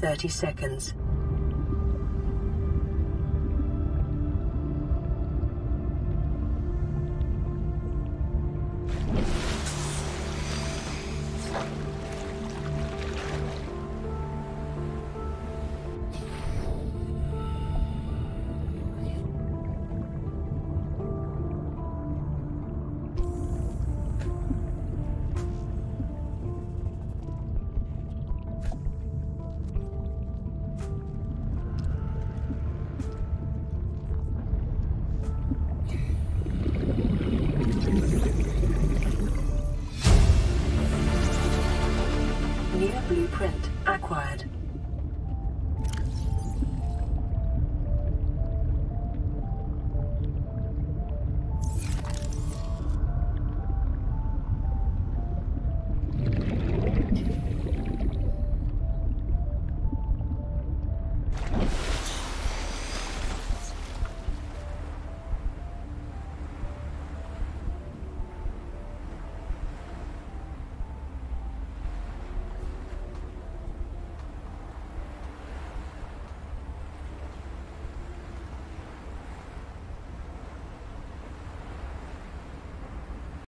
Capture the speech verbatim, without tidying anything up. thirty seconds. Blueprint acquired.